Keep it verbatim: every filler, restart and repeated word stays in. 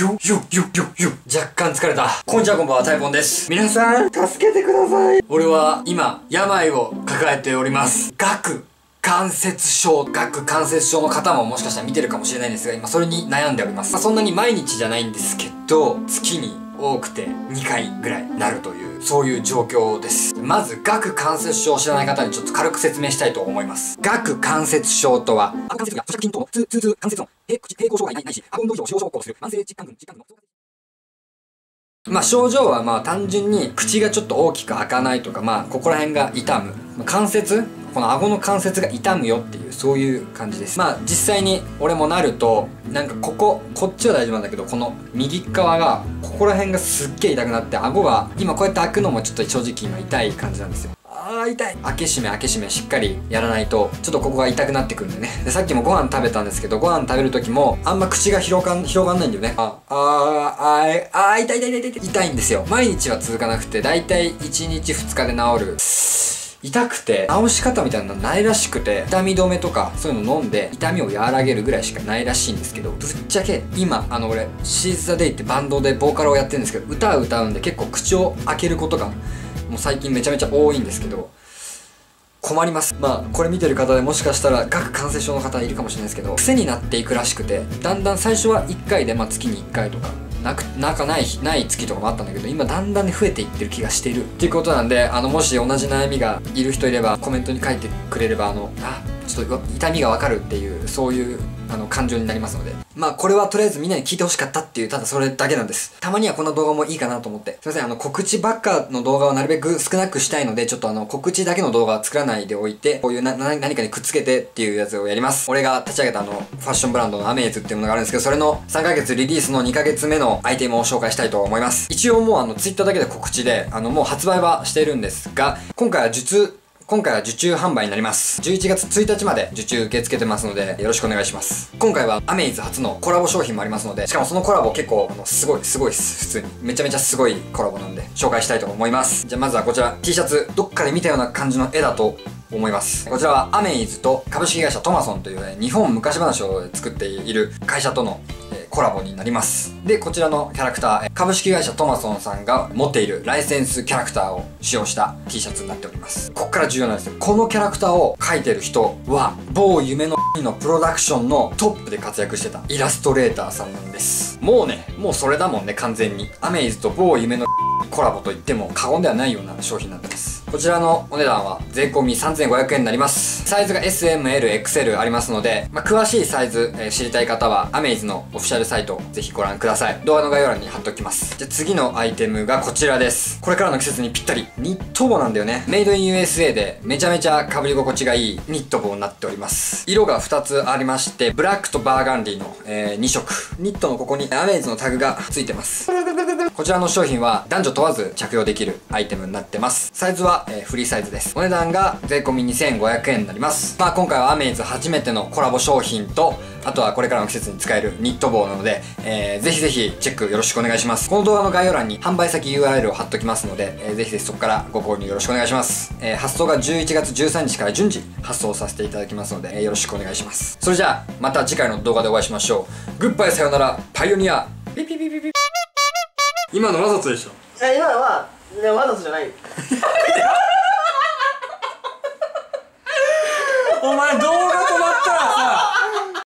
よよよよよ若干疲れた。こんにちは、こんばんは、タイポンです。皆さん、助けてください。俺は今、病を抱えております。顎関節症、顎関節症の方ももしかしたら見てるかもしれないんですが、今それに悩んでおります。まあ、そんなに毎日じゃないんですけど、月に多くてにかいぐらいなるという、そういう状況です。まず、顎関節症を知らない方にちょっと軽く説明したいと思います。顎関節症とは、顎関節が咀嚼筋等の痛痛関節音、平行障害ないし、顎運動疲労症状を起こする、慢性疾患群、疾患群の。まあ症状はまあ単純に口がちょっと大きく開かないとか、まあここら辺が痛む。関節、この顎の関節が痛むよっていう、そういう感じです。まあ実際に俺もなると、なんかここ、こっちは大丈夫なんだけど、この右側が、ここら辺がすっげえ痛くなって、顎が今こうやって開くのもちょっと正直今痛い感じなんですよ。あー痛い。開け閉め開け閉めしっかりやらないと、ちょっとここが痛くなってくるんでね。で、さっきもご飯食べたんですけど、ご飯食べる時も、あんま口が広がん、広がんないんだよね。あ、あー、あー、あー、痛い痛い痛い痛い。痛いんですよ。毎日は続かなくて、だいたいいちにちふつかで治る。痛くて、治し方みたいなのないらしくて、痛み止めとか、そういうの飲んで、痛みを和らげるぐらいしかないらしいんですけど、ぶっちゃけ、今、あの俺、Seize the Dayってバンドでボーカルをやってるんですけど、歌を歌うんで結構口を開けることが、もう最近めちゃめちゃ多いんですけど、困ります。まあ、これ見てる方でもしかしたら、顎関節症の方いるかもしれないですけど、癖になっていくらしくて、だんだん最初はいっかいで、まあ月にいっかいとか、なく、なんかない、ない月とかもあったんだけど、今だんだんね、増えていってる気がしてる。っていうことなんで、あの、もし同じ悩みがいる人いれば、コメントに書いてくれれば、あの、あ、ちょっと痛みがわかるっていう、そういう、あの、感情になりますので。まあ、これはとりあえずみんなに聞いてほしかったっていう、ただそれだけなんです。たまにはこんな動画もいいかなと思って。すいません、あの、告知ばっかの動画はなるべく少なくしたいので、ちょっとあの、告知だけの動画は作らないでおいて、こういうな、な、何かにくっつけてっていうやつをやります。俺が立ち上げたあの、ファッションブランドのアメイズっていうものがあるんですけど、それのさんかげつリリースのにかげつめのアイテムを紹介したいと思います。一応もうあの、ツイッターだけで告知で、あの、もう発売はしているんですが、今回は術、今回は受注販売になります。じゅういちがつついたちまで受注受け付けてますので、よろしくお願いします。今回はアメイズ初のコラボ商品もありますので、しかもそのコラボ結構、あの、すごい、すごいっす。普通に。めちゃめちゃすごいコラボなんで、紹介したいと思います。じゃあまずはこちら、T シャツ、どっかで見たような感じの絵だと思います。こちらはアメイズと株式会社トマソンという、ね、日本昔話を作っている会社とのコラボになります。で、こちらのキャラクター、株式会社トマソンさんが持っているライセンスキャラクターを使用した T シャツになっております。こっから重要なんですよ。このキャラクターを描いてる人は、某夢の××のプロダクションのトップで活躍してたイラストレーターさんなんです。もうね、もうそれだもんね、完全に。アメイズと某夢の××コラボと言っても過言ではないような商品になってます。こちらのお値段は税込みさんぜんごひゃくえんになります。サイズが エスエムエルエックスエル ありますので、まあ、詳しいサイズ、えー、知りたい方はアメイズのオフィシャルサイトをぜひご覧ください。動画の概要欄に貼っておきます。じゃあ次のアイテムがこちらです。これからの季節にぴったり。ニット帽なんだよね。メイドイン ユーエスエー でめちゃめちゃ被り心地がいいニット帽になっております。色がふたつありまして、ブラックとバーガンディの、えー、にしょく。ニットのここにアメイズのタグがついてます。こちらの商品は男女問わず着用できるアイテムになってます。サイズはえー、フリーサイズです。お値段が税込みにせんごひゃくえんになります。まあ今回はアメイズ初めてのコラボ商品と、あとはこれからの季節に使えるニット帽なので、えー、ぜひぜひチェックよろしくお願いします。この動画の概要欄に販売先 ユーアールエル を貼っときますので、えー、ぜひぜひそこからご購入よろしくお願いします。えー、発送がじゅういちがつじゅうさんにちから順次発送させていただきますので、えー、よろしくお願いします。それじゃあ、また次回の動画でお会いしましょう。グッバイさよなら、パイオニア。ピピピピピ。今のわざとでしょ？え、今のは、ね、わざとじゃない。お前動画